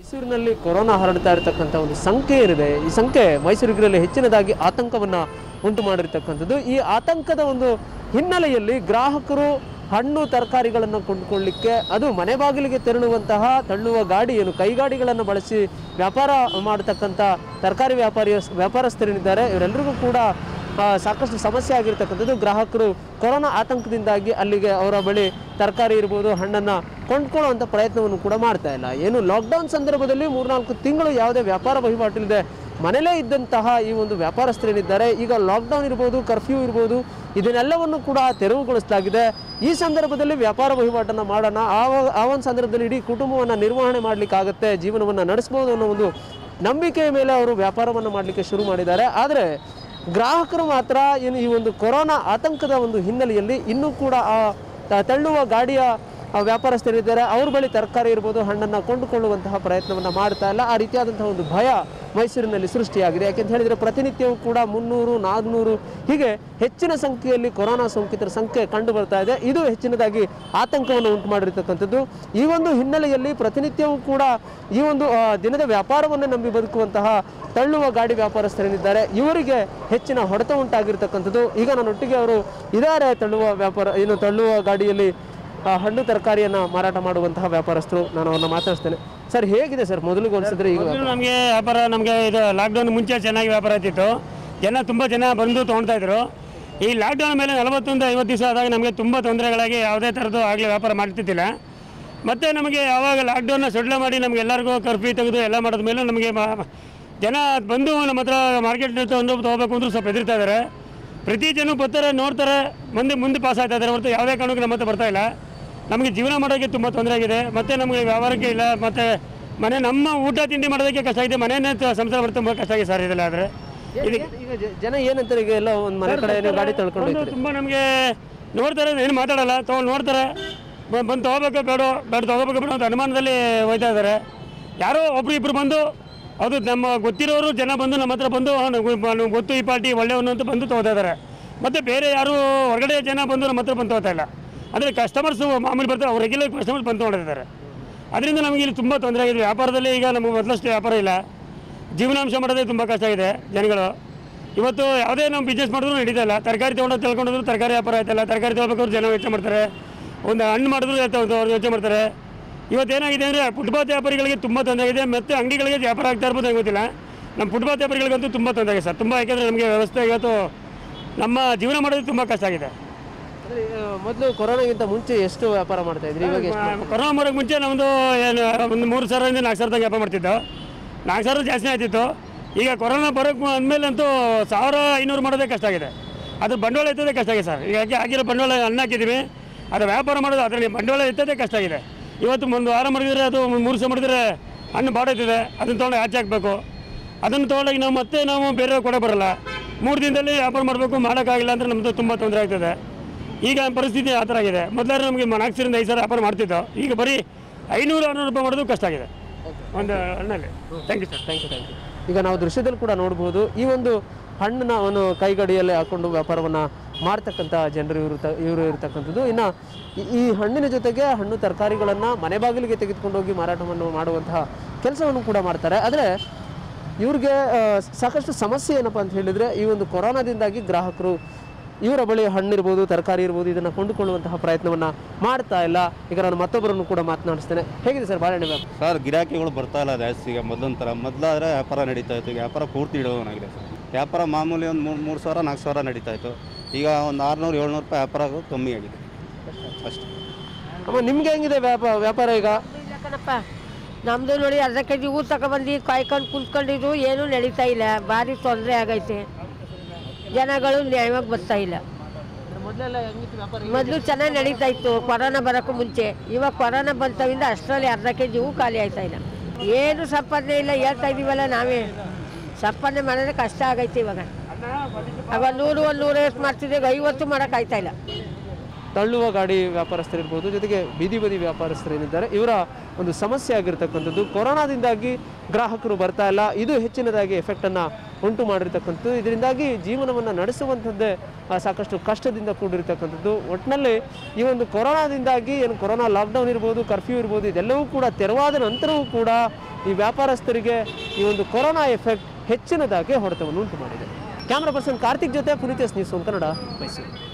ಮೈಸೂರಿನಲ್ಲಿ ಕೊರೋನಾ ಹರಡ್ತಾ ಇರತಕ್ಕಂತ ಒಂದು ಸಂಖ್ಯೆ ಇದೆ. ಈ ಸಂಖ್ಯೆ ಮೈಸೂರಿಗರಲ್ಲಿ ಹೆಚ್ಚಿನದಾಗಿ ಆತಂಕವನ್ನ ಉಂಟು ಮಾಡಿರತಕ್ಕಂಥದ್ದು. ಈ ಆತಂಕದ ಒಂದು ಹಿನ್ನೆಲೆಯಲ್ಲಿ ಗ್ರಾಹಕರು ಹಣ್ಣು ತರಕಾರಿಗಳನ್ನು ಕೊಂಡುಕೊಳ್ಳಲಿಕ್ಕೆ ಅದು ಮನೆ ಬಾಗಿಲಿಗೆ ತೆರಳುವಂತಹ ತಳ್ಳುವ ಗಾಡಿ ಏನು ಕೈಗಾಡಿಗಳನ್ನು ಬಳಸಿ ವ್ಯಾಪಾರ ಮಾಡತಕ್ಕಂಥ ತರಕಾರಿ ವ್ಯಾಪಾರಸ್ಥರಿದ್ದಾರೆ. ಇವರೆಲ್ಲರಿಗೂ ಕೂಡ ಸಾಕಷ್ಟು ಸಮಸ್ಯೆ ಆಗಿರತಕ್ಕಂಥದ್ದು. ಗ್ರಾಹಕರು ಕೊರೋನಾ ಆತಂಕದಿಂದಾಗಿ ಅಲ್ಲಿಗೆ ಅವರ ಬಳಿ ತರಕಾರಿ ಇರ್ಬೋದು ಹಣ್ಣನ್ನು ಕೊಂಡ್ಕೊಳ್ಳುವಂಥ ಪ್ರಯತ್ನವನ್ನು ಕೂಡ ಮಾಡ್ತಾ ಇಲ್ಲ. ಏನು ಲಾಕ್ಡೌನ್ ಸಂದರ್ಭದಲ್ಲಿ 3-4 ತಿಂಗಳು ಯಾವುದೇ ವ್ಯಾಪಾರ ವಹಿವಾಟಿಲ್ಲದೆ ಮನೇಲೇ ಇದ್ದಂತಹ ಈ ಒಂದು ವ್ಯಾಪಾರಸ್ಥರೇನಿದ್ದಾರೆ, ಈಗ ಲಾಕ್ಡೌನ್ ಇರ್ಬೋದು, ಕರ್ಫ್ಯೂ ಇರ್ಬೋದು, ಇದನ್ನೆಲ್ಲವನ್ನು ಕೂಡ ತೆರವುಗೊಳಿಸಲಾಗಿದೆ. ಈ ಸಂದರ್ಭದಲ್ಲಿ ವ್ಯಾಪಾರ ವಹಿವಾಟನ್ನು ಮಾಡೋಣ, ಆ ಒಂದು ಸಂದರ್ಭದಲ್ಲಿ ಇಡೀ ಕುಟುಂಬವನ್ನು ನಿರ್ವಹಣೆ ಮಾಡಲಿಕ್ಕಾಗತ್ತೆ, ಜೀವನವನ್ನು ನಡೆಸ್ಬೋದು ಅನ್ನೋ ಒಂದು ನಂಬಿಕೆಯ ಮೇಲೆ ಅವರು ವ್ಯಾಪಾರವನ್ನು ಮಾಡಲಿಕ್ಕೆ ಶುರು ಮಾಡಿದ್ದಾರೆ. ಆದರೆ ಗ್ರಾಹಕರು ಮಾತ್ರ ಏನು ಈ ಒಂದು ಕೊರೋನಾ ಆತಂಕದ ಒಂದು ಹಿನ್ನೆಲೆಯಲ್ಲಿ ಇನ್ನೂ ಕೂಡ ಆ ತಳ್ಳುವ ಗಾಡಿಯ ವ್ಯಾಪಾರಸ್ಥರಿದ್ದಾರೆ, ಅವ್ರ ಬಳಿ ತರಕಾರಿ ಇರ್ಬೋದು ಹಣ್ಣನ್ನು ಕೊಂಡುಕೊಳ್ಳುವಂತಹ ಪ್ರಯತ್ನವನ್ನು ಮಾಡ್ತಾ ಇಲ್ಲ. ಆ ರೀತಿಯಾದಂತಹ ಒಂದು ಭಯ ಮೈಸೂರಿನಲ್ಲಿ ಸೃಷ್ಟಿಯಾಗಿದೆ. ಯಾಕೆಂತ ಹೇಳಿದರೆ ಪ್ರತಿನಿತ್ಯವೂ ಕೂಡ 300-400 ಹೀಗೆ ಹೆಚ್ಚಿನ ಸಂಖ್ಯೆಯಲ್ಲಿ ಕೊರೋನಾ ಸೋಂಕಿತರ ಸಂಖ್ಯೆ ಕಂಡು ಬರ್ತಾ ಇದೆ. ಇದು ಹೆಚ್ಚಿನದಾಗಿ ಆತಂಕವನ್ನು ಉಂಟು ಮಾಡಿರತಕ್ಕಂಥದ್ದು. ಈ ಒಂದು ಹಿನ್ನೆಲೆಯಲ್ಲಿ ಪ್ರತಿನಿತ್ಯವೂ ಕೂಡ ಈ ಒಂದು ದಿನದ ವ್ಯಾಪಾರವನ್ನು ನಂಬಿ ಬದುಕುವಂತಹ ತಳ್ಳುವ ಗಾಡಿ ವ್ಯಾಪಾರಸ್ಥರೇನಿದ್ದಾರೆ, ಇವರಿಗೆ ಹೆಚ್ಚಿನ ಹೊಡೆತ ಉಂಟಾಗಿರ್ತಕ್ಕಂಥದ್ದು. ಈಗ ನನ್ನೊಟ್ಟಿಗೆ ಅವರು ಇದಾರೆ, ತಳ್ಳುವ ಗಾಡಿಯಲ್ಲಿ ಹಣ್ಣು ತರಕಾರಿಯನ್ನು ಮಾರಾಟ ಮಾಡುವಂತಹ ವ್ಯಾಪಾರಸ್ಥರು. ನಾನು ಅವ್ರನ್ನ ಮಾತಾಡ್ತೇನೆ. ಸರ್, ಹೇಗಿದೆ ಸರ್ ಮೊದಲಿಗೆ ಹೋಲಿಸಿದ್ರೆ? ಈಗ ನಮಗೆ ವ್ಯಾಪಾರ ಇದು ಲಾಕ್ಡೌನ್ ಮುಂಚೆ ಚೆನ್ನಾಗಿ ವ್ಯಾಪಾರ ಆಗ್ತಿತ್ತು, ಜನ ತುಂಬ ಜನ ಬಂದು ತೊಗೊಳ್ತಾ ಇದ್ರು. ಈ ಲಾಕ್ಡೌನ್ ಮೇಲೆ 40-50 ದಿವಸ ಆದಾಗ ನಮಗೆ ತುಂಬ ತೊಂದರೆಗಳಾಗಿ ಯಾವುದೇ ಥರದ್ದು ಆಗಲಿ ವ್ಯಾಪಾರ ಮಾಡ್ತಿದ್ದಿಲ್ಲ. ಮತ್ತು ನಮಗೆ ಯಾವಾಗ ಲಾಕ್ಡೌನ್ನ ಸಡಿಲ ಮಾಡಿ ನಮಗೆಲ್ಲರಿಗೂ ಕರ್ಫ್ಯೂ ತೆಗೆದು ಎಲ್ಲ ಮಾಡಿದ ಮೇಲೂ ನಮಗೆ ಜನ ಬಂದು ನಮ್ಮ ಹತ್ರ ಮಾರ್ಕೆಟ್ನ ತೊಗೋಬೇಕು ಅಂದರೂ ಸ್ವಲ್ಪ ಹೆದರ್ತಾ ಇದ್ದಾರೆ. ಪ್ರತಿ ಜನ ಬರ್ತಾರೆ, ನೋಡ್ತಾರೆ, ಮುಂದೆ ಪಾಸ್ ಆಗ್ತಾ ಇದ್ದಾರೆ ಹೊರತು ಯಾವುದೇ ಕಾರಣಕ್ಕೂ ನಮ್ಮ ಹತ್ರ ಬರ್ತಾಯಿಲ್ಲ. ನಮಗೆ ಜೀವನ ಮಾಡೋಕ್ಕೆ ತುಂಬ ತೊಂದರೆ ಆಗಿದೆ. ಮತ್ತು ನಮಗೆ ವ್ಯವಹಾರಕ್ಕೆ ಇಲ್ಲ, ಮತ್ತು ನಮ್ಮ ಊಟ ತಿಂಡಿ ಮಾಡೋದಕ್ಕೆ ಕಷ್ಟ ಆಗಿದೆ, ಮನೆಯೇ ಸಂಸಾರ ಮಾಡಿ ತುಂಬ ಕಷ್ಟ ಆಗಿದೆ ಸರ್. ಇದೆಲ್ಲ ಆದರೆ ಇದಕ್ಕೆ ಈಗ ಜನ ಏನಂತಾರೆ, ಈಗ ಎಲ್ಲ ಒಂದು ಮನೆ ಕಡೆ ಗಾಡಿ ತಳ್ಕೊಂಡು ತುಂಬ ನಮಗೆ ನೋಡ್ತಾರೆ, ಏನು ಮಾತಾಡೋಲ್ಲ, ನೋಡ್ತಾರೆ, ಬಂದು ತೊಗೋಬೇಕು ಬೇಡ, ತೊಗೋಬೇಕು ಅಂತ ಅನುಮಾನದಲ್ಲಿ ಹೋಯ್ತಾ ಇದ್ದಾರೆ. ಯಾರೋ ಒಬ್ಬರು ಇಬ್ಬರು ಬಂದು ಅದು ನಮ್ಮ ಗೊತ್ತಿರೋರು ಜನ ಬಂದು ನಮ್ಮ ಹತ್ರ ಬಂದು ನಮ್ಗೆ ಗೊತ್ತು ಈ ಪಾರ್ಟಿ ಒಳ್ಳೆಯವನು ಅಂತ ಬಂದು ತೊಗೋತಾ ಇದ್ದಾರೆ. ಮತ್ತು ಬೇರೆ ಯಾರು ಹೊರಗಡೆ ಜನ ಬಂದು ನಮ್ಮ ಹತ್ರ ಬಂದು ತೊಗೋತಾ ಇಲ್ಲ. ಅಂದರೆ ಕಸ್ಟಮರ್ಸು ಮಾಮೂಲಿ ಬರ್ತಾರೆ, ಅವ್ರು ರೆಗ್ಯುಲರ್ ಕಸ್ಟಮರ್ಸ್ ಬಂದು ತೊಗೊಂಡಿದ್ದಾರೆ. ಅದರಿಂದ ನಮಗೆ ಇಲ್ಲಿ ತುಂಬ ತೊಂದರೆ ಆಗಿದೆ ವ್ಯಾಪಾರದಲ್ಲಿ. ಈಗ ನಮಗೆ ಮೊದಲಷ್ಟು ವ್ಯಾಪಾರ ಇಲ್ಲ, ಜೀವನಾಂಶ ಮಾಡೋದೇ ತುಂಬ ಕಷ್ಟ ಆಗಿದೆ ಜನಗಳು. ಇವತ್ತು ಯಾವುದೇ ನಾವು ಬಿಸ್ನೆಸ್ ಮಾಡಿದ್ರು ನಡೀತಲ್ಲ, ತರಕಾರಿ ತೊಗೊಂಡು ತಿಳ್ಕೊಂಡ್ರು ತರಕಾರಿ ವ್ಯಾಪಾರ ಆಯ್ತಲ್ಲ, ತರಕಾರಿ ತೊಗೋಬೇಕಾದ್ರು ಜನ ಯೋಚನೆ ಮಾಡ್ತಾರೆ, ಒಂದು ಹಣ್ಣು ಮಾಡಿದ್ರು ಅವ್ರು ಯೋಚನೆ ಮಾಡ್ತಾರೆ. ಇವತ್ತೇನಾಗಿದೆ ಅಂದರೆ ಫುಟ್ಪಾತ್ ವ್ಯಾಪಾರಿಗಳಿಗೆ ತುಂಬ ತೊಂದರೆ ಆಗಿದೆ, ಮತ್ತು ಅಂಗಡಿಗಳಿಗೆ ವ್ಯಾಪಾರ ಆಗ್ತಾ ಇರ್ಬೋದು ಅಂತ ಗೊತ್ತಿಲ್ಲ. ನಮ್ಮ ಫುಟ್ಪಾತ್ ವ್ಯಾಪಾರಿಗಳಿಗಂತೂ ತುಂಬ ತೊಂದರೆ ಆಗಿದೆ ಸರ್, ತುಂಬ. ಯಾಕೆಂದರೆ ನಮಗೆ ವ್ಯವಸ್ಥೆ ಇವತ್ತು ನಮ್ಮ ಜೀವನ ಮಾಡೋದು ತುಂಬ ಕಷ್ಟ ಆಗಿದೆ. ಮೊದಲು ಕೊರೋನಾಗಿಂತ ಮುಂಚೆ ಎಷ್ಟು ವ್ಯಾಪಾರ ಮಾಡ್ತಾ ಇದ್ರಿ? ಇವಾಗ ಕೊರೋನಾ ಬರೋಕ್ಕೆ ಮುಂಚೆ ನಮ್ಮದು ಒಂದು 3,000-4,000 ವ್ಯಾಪಾರ ಮಾಡ್ತಿದ್ದೋ, 4,000 ಜಾಸ್ತಿ ಆಗ್ತಿತ್ತು. ಈಗ ಕೊರೋನಾ ಬರೋಕ್ಕೆ ಅಂದಮೇಲೆ ಅಂತೂ 1,500 ಮಾಡೋದೇ ಕಷ್ಟ ಆಗಿದೆ. ಅದು ಬಂಡವಾಳ ಎತ್ತೋದೇ ಕಷ್ಟ ಆಗಿದೆ ಸರ್. ಈಗ ಆಗಿರೋ ಬಂಡವಾಳ ಅನ್ನ ಹಾಕಿದ್ದೀವಿ, ಅದು ವ್ಯಾಪಾರ ಮಾಡೋದು ಅದರಲ್ಲಿ ಬಂಡವಾಳ ಎತ್ತೋದೇ ಕಷ್ಟ ಆಗಿದೆ. ಇವತ್ತು ಒಂದು ವಾರ ಮಾಡಿದರೆ ಅದು 3,000 ಮಾಡಿದರೆ ಹಣ್ಣು ಬಾಡೋತಿದೆ, ಅದನ್ನು ತೊಗೊಂಡು ಆಚೆ ಹಾಕಬೇಕು, ಅದನ್ನು ತೊಗೊಂಡೋಗಿ ನಾವು ಮತ್ತೆ ನಾವು ಬೇರೆ ಕೊಡೋ ಬರೋಲ್ಲ. 3 ದಿನದಲ್ಲಿ ವ್ಯಾಪಾರ ಮಾಡಬೇಕು, ಮಾಡೋಕ್ಕಾಗಿಲ್ಲ ಅಂದರೆ ನಮ್ಮದು ತುಂಬ ತೊಂದರೆ ಆಗ್ತದೆ. ಈಗ ಪರಿಸ್ಥಿತಿ ಆ ಥರ ಆಗಿದೆ. ಮೊದಲಾದ್ರೆ ನಮಗೆ 4,000-5,000 ವ್ಯಾಪಾರ ಮಾಡ್ತಿದ್ದೋ, ಈಗ ಬರೀ 500-600 ರೂಪಾಯಿ ಮಾಡೋದು ಕಷ್ಟ ಆಗಿದೆ ಒಂದು ಹಣ್ಣಲ್ಲಿ. Thank you sir, thank you. ಈಗ ನಾವು ದೃಶ್ಯದಲ್ಲಿ ಕೂಡ ನೋಡ್ಬೋದು, ಈ ಒಂದು ಹಣ್ಣನ್ನ ಅವನು ಕೈಗಡಿಯಲ್ಲೇ ಹಾಕ್ಕೊಂಡು ವ್ಯಾಪಾರವನ್ನು ಮಾಡ್ತಕ್ಕಂಥ ಜನರು ಇವರು ಇರತಕ್ಕಂಥದ್ದು. ಇನ್ನು ಈ ಹಣ್ಣಿನ ಜೊತೆಗೆ ಹಣ್ಣು ತರಕಾರಿಗಳನ್ನು ಮನೆ ಬಾಗಿಲಿಗೆ ತೆಗೆದುಕೊಂಡೋಗಿ ಮಾರಾಟವನ್ನು ಮಾಡುವಂತಹ ಕೆಲಸವನ್ನು ಕೂಡ ಮಾಡ್ತಾರೆ. ಆದರೆ ಇವ್ರಿಗೆ ಸಾಕಷ್ಟು ಸಮಸ್ಯೆ ಏನಪ್ಪ ಅಂತ ಹೇಳಿದರೆ, ಈ ಒಂದು ಕೊರೋನಾದಿಂದಾಗಿ ಗ್ರಾಹಕರು ಇವರ ಬಳಿ ಹಣ್ಣಿರ್ಬೋದು ತರಕಾರಿ ಇರ್ಬೋದು ಇದನ್ನು ಕೊಂಡುಕೊಳ್ಳುವಂತಹ ಪ್ರಯತ್ನವನ್ನು ಮಾಡ್ತಾ ಇಲ್ಲ. ಈಗ ನಾನು ಮತ್ತೊಬ್ಬರನ್ನು ಕೂಡ ಮಾತನಾಡಿಸ್ತೇನೆ. ಹೇಗಿದೆ ಸರ್ ಬಾಳೆಹಣ್ಣು ವ್ಯಾಪಾರ? ಸರ್, ಗಿರಾಕಿಗಳು ಬರ್ತಾ ಇಲ್ಲ ಜಾಸ್ತಿ ಈಗ ಮೊದಲೊಂಥರ. ಮೊದಲಾದರೆ ವ್ಯಾಪಾರ ನಡೀತಾ ಇತ್ತು, ವ್ಯಾಪಾರ ಪೂರ್ತಿ ಇಡೋದಾಗಿದೆ ಸರ್. ವ್ಯಾಪಾರ ಮಾಮೂಲಿ ಒಂದು 3,000-4,000 ನಡೀತಾ ಇತ್ತು, ಈಗ ಒಂದು 600-700 ರೂಪಾಯಿ ವ್ಯಾಪಾರ ಕಮ್ಮಿ ಆಗಿದೆ ಅಷ್ಟೇ. ಅಮ್ಮ, ನಿಮ್ಗೆ ಹೆಂಗಿದೆ ವ್ಯಾಪಾರ ಈಗ? ಕಣಪ್ಪ, ನಮ್ಮದು ನೋಡಿ ಅರ್ಧ ಕೆ ಜಿ ಊರು ತಗೊಬಂದು ಕಾಯ್ಕೊಂಡು ಕುಂತ್ಕೊಂಡಿದ್ದು, ಏನೂ ನಡೀತಾ ಇಲ್ಲ, ಭಾರಿ ತೊಂದರೆ ಆಗೈತೆ. ಜನಗಳು ನ್ಯಾಯವಾಗಿ ಬರ್ತಾ ಇಲ್ಲ. ಮೊದಲು ಚೆನ್ನಾಗಿ ನಡೀತಾ ಇತ್ತು ಕೊರೋನಾ ಬರೋಕ್ಕೂ ಮುಂಚೆ, ಇವಾಗ ಕೊರೋನಾ ಬಂತವಿಂದ ಅಷ್ಟರಲ್ಲಿ ಅರ್ಧ ಕೆ ಜಿ ಹೂ ಖಾಲಿ ಆಯ್ತಾ ಇಲ್ಲ. ಏನು ಸಂಪಾದನೆ ಇಲ್ಲ, ಹೇಳ್ತಾ ಇದ್ದೀವಲ್ಲ ನಾವೇ, ಸಂಪಾದನೆ ಮಾಡೋದೇ ಕಷ್ಟ ಆಗೈತೆ ಇವಾಗ. ಅವಾಗ 100-150 ಮಾಡ್ತಿದ್ದಾಗ 50 ಮಾಡೋಕ್ಕಾಗ್ತಾ ಇಲ್ಲ. ತಳ್ಳುವ ಗಾಡಿ ವ್ಯಾಪಾರಸ್ಥರಿರ್ಬೋದು, ಜೊತೆಗೆ ಬೀದಿ ಬದಿ ವ್ಯಾಪಾರಸ್ಥರೇನಿದ್ದಾರೆ, ಇವರ ಒಂದು ಸಮಸ್ಯೆ ಆಗಿರ್ತಕ್ಕಂಥದ್ದು. ಕೊರೋನಾದಿಂದಾಗಿ ಗ್ರಾಹಕರು ಬರ್ತಾ ಇಲ್ಲ, ಇದು ಹೆಚ್ಚಿನದಾಗಿ ಎಫೆಕ್ಟನ್ನು ಉಂಟು ಮಾಡಿರ್ತಕ್ಕಂಥದ್ದು. ಇದರಿಂದಾಗಿ ಜೀವನವನ್ನು ನಡೆಸುವಂಥದ್ದೇ ಸಾಕಷ್ಟು ಕಷ್ಟದಿಂದ ಕೂಡಿರ್ತಕ್ಕಂಥದ್ದು. ಒಟ್ಟಿನಲ್ಲಿ ಈ ಒಂದು ಕೊರೋನಾದಿಂದಾಗಿ ಏನು ಕೊರೋನಾ ಲಾಕ್ಡೌನ್ ಇರ್ಬೋದು, ಕರ್ಫ್ಯೂ ಇರ್ಬೋದು, ಇದೆಲ್ಲವೂ ಕೂಡ ತೆರವಾದ ನಂತರವೂ ಕೂಡ ಈ ವ್ಯಾಪಾರಸ್ಥರಿಗೆ ಈ ಒಂದು ಕೊರೋನಾ ಎಫೆಕ್ಟ್ ಹೆಚ್ಚಿನದಾಗಿ ಹೊಡೆತವನ್ನು ಉಂಟು ಮಾಡಿದೆ. ಕ್ಯಾಮರಾ ಪರ್ಸನ್ ಕಾರ್ತಿಕ್ ಜೊತೆ ಪುನೀತ್ ಎಸ್ ನ್ಯೂಸ್ ಕನ್ನಡ ಮೈಸೂರು.